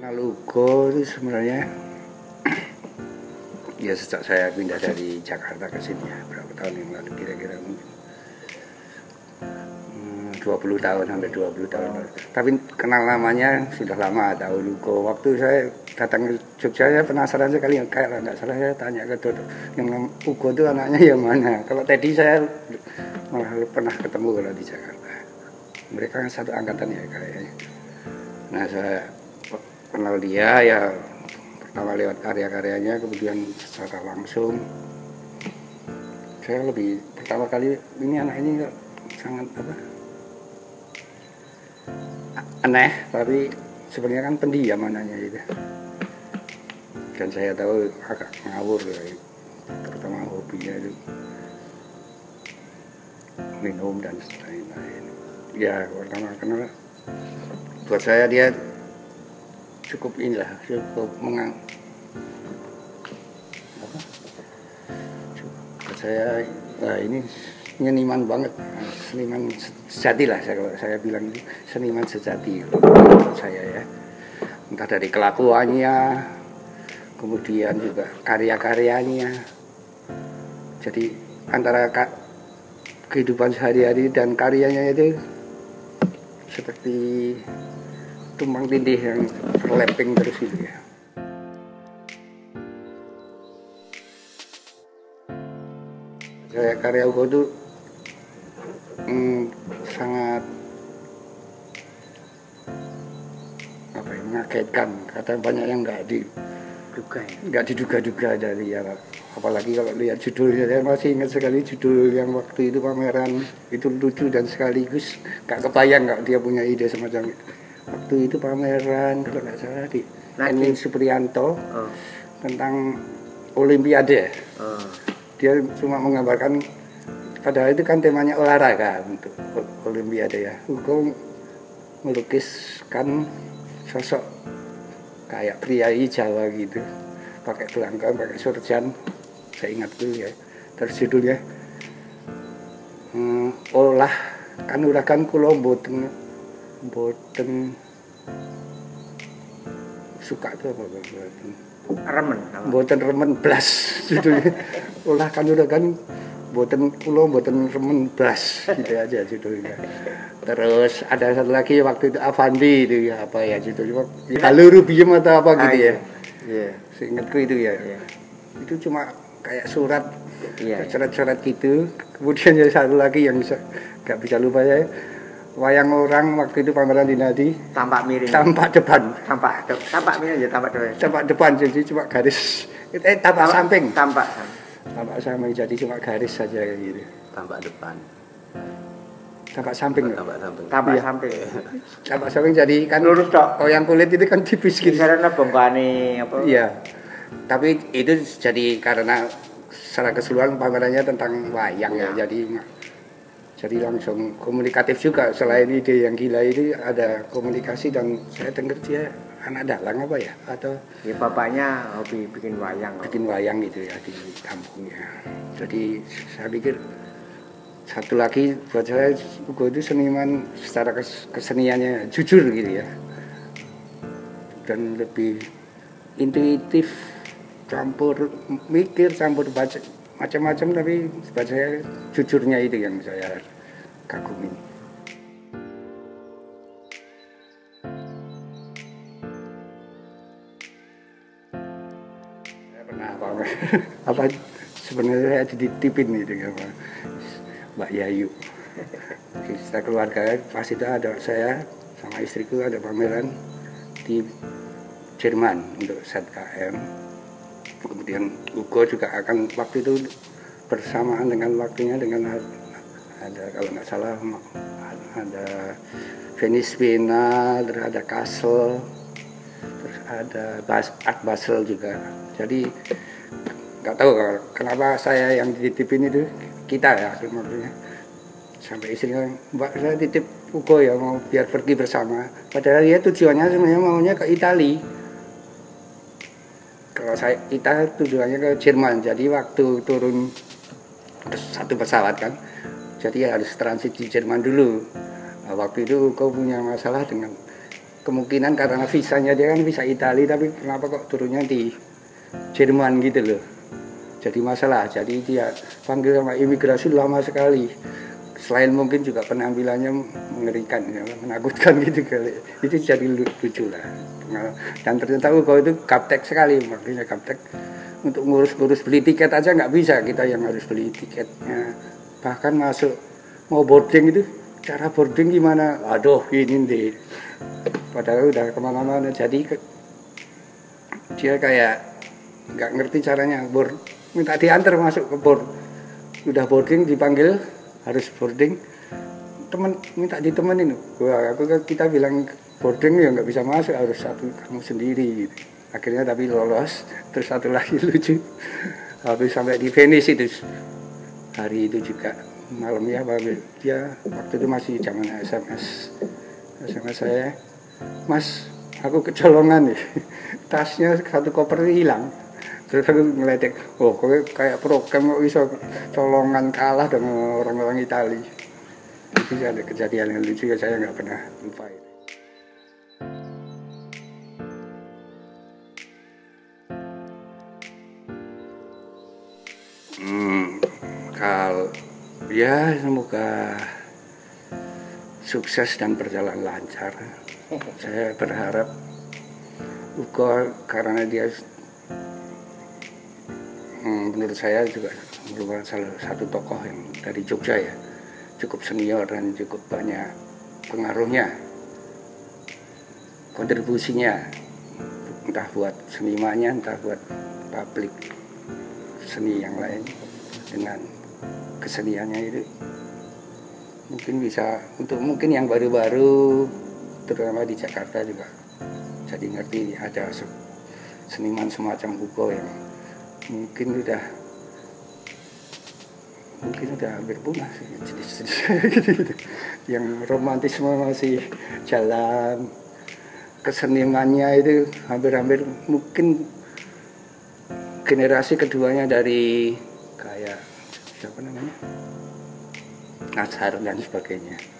Kenal Ugo itu sebenarnya ya sejak saya pindah dari Jakarta ke sini ya, berapa tahun yang lalu kira-kira mungkin 20 tahun, hampir 20 tahun lalu. Tapi kenal namanya sudah lama, tahu Ugo. Waktu saya datang ke Jogja saya penasaran sekali, kayak nggak salah saya tanya ke Dodo, yang Ugo itu anaknya yang mana. Kalau tadi saya malah pernah ketemu kalau di Jakarta, mereka satu angkatan ya kayaknya. Nah saya kenal dia ya pertama lewat karya-karyanya, kemudian secara langsung saya lebih pertama kali ini anak ini sangat apa aneh, tapi sebenarnya kan pendiam anaknya gitu. Dan saya tahu agak ngawur gitu, terutama hobinya itu minum dan lain-lain. Ya pertama kenal buat saya dia cukup inilah, cukup buat saya nah ini seniman banget, seniman sejati lah saya, kalau saya bilang itu seniman sejati buat saya ya, entah dari kelakuannya kemudian juga karya-karyanya. Jadi antara kehidupan sehari-hari dan karyanya itu seperti tumpang tindih yang berlempeng terus itu ya. Karya Ugo itu sangat apa ya, mengagetkan. Katanya banyak yang nggak diduga-duga dari ya, apalagi kalau lihat judulnya. Saya masih ingat sekali judul yang waktu itu pameran itu, lucu dan sekaligus nggak kebayang nggak dia punya ide semacam itu. Waktu itu pameran kalau nggak salah di Enim Suprianto tentang Olimpiade. Dia cuma menggambarkan, padahal itu kan temanya olahraga untuk Olimpiade ya. Ugo melukiskan sosok kayak priayi Jawa gitu, pakai belangkon, pakai sorjan, saya ingat dulu ya. Terus judulnya olah kanuragan kula boten suka itu apa boten remen blas judulnya. Olah kanuragan boten kula boten remen blas gitu aja judulnya. Terus ada satu lagi waktu itu Afandi itu ya, apa ya judulnya, Haluru Biem atau apa gitu ya. Iya, seingatku itu ya. Yeah. Itu cuma kayak surat, coret-coret gitu. Kemudian ada satu lagi yang nggak bisa lupa saya, Wayang Orang waktu itu pameran di Nadi. Tampak miring. Tampak depan. Jadi cuma garis. Tampak samping. Tampak samping. Jadi cuma garis saja kayak gitu. Tampak depan. Tampak samping. Tampak samping jadi kan lurus tok. Wayang kulit itu kan tipis gitu. Karena bongkane apa? Iya. Tapi itu jadi karena secara keseluruhan pamerannya tentang wayang ya. Jadi langsung komunikatif juga. Selain ide yang gila itu ada komunikasi, dan saya dengar dia anak dalang apa ya, atau ya bapaknya hobi bikin wayang gitu ya di kampungnya. Jadi saya pikir satu lagi buat saya Ugo itu seniman secara keseniannya jujur gitu ya, dan lebih intuitif, campur mikir, campur baca macam-macam, tapi buat saya jujurnya itu yang saya kagumi. Saya pernah apa sebenarnya saya dititipin gitu ya Mbak Yayu. Kita keluarga pas itu ada, saya sama istriku ada pameran di Jerman untuk ZKM. Kemudian Ugo juga akan waktu itu bersamaan dengan waktunya dengan ada kalau nggak salah ada Venice, Viena, terus ada Kassel, terus ada Bas, Art Basel juga. Jadi nggak tahu kenapa saya yang dititipin itu. Kita ya maksudnya, sampai istrinya, Mbak saya titip Ugo ya, mau biar pergi bersama. Padahal dia tujuannya sebenarnya maunya ke Italia. Kalau saya, kita tujuannya ke Jerman. Jadi waktu turun satu pesawat kan, jadi harus transit di Jerman dulu. Nah, waktu itu Ugo punya masalah dengan kemungkinan karena visanya dia kan visa Italia, tapi kenapa kok turunnya di Jerman gitu loh. Jadi masalah, jadi dia panggil sama imigrasi lama sekali. Selain mungkin juga penampilannya mengerikan, ya, menakutkan gitu kali. Itu jadi lucu lah. Dan ternyata Ugo itu gaptek sekali, makanya gaptek. Untuk ngurus-ngurus beli tiket aja nggak bisa, kita yang harus beli tiketnya. Bahkan masuk mau boarding itu, cara boarding gimana? Aduh, ini deh. Padahal udah kemana-mana, jadi dia kayak nggak ngerti caranya board. Minta diantar masuk ke board. Udah boarding dipanggil, harus boarding, temen minta ditemenin. Wah, kita bilang boarding ya nggak bisa masuk, harus satu kamu sendiri gitu. Akhirnya tapi lolos. Terus satu lagi lucu, habis sampai di Venice itu hari itu juga malam ya, dia waktu itu masih zaman SMS saya, mas aku kecolongan nih, tasnya satu koper hilang. Terus aku ngeledek, oh kayak program kok bisa colongan kalah dengan orang-orang Italia. Itu ada kejadian yang lucu ya, saya nggak pernah lupa itu. Kalau ya semoga sukses dan berjalan lancar. Saya berharap Ugo, karena dia menurut saya juga merupakan salah satu tokoh yang dari Jogja ya, cukup senior dan cukup banyak pengaruhnya, kontribusinya, entah buat senimannya, entah buat publik seni yang lain. Dengan keseniannya itu mungkin bisa untuk mungkin yang baru-baru terutama di Jakarta juga jadi ngerti ada seniman semacam Ugo yang mungkin udah hampir punah sih, jenis-jenis gitu. Yang romantisme masih jalan, kesenimannya itu hampir-hampir mungkin generasi keduanya dari kayak siapa namanya Nasar dan sebagainya.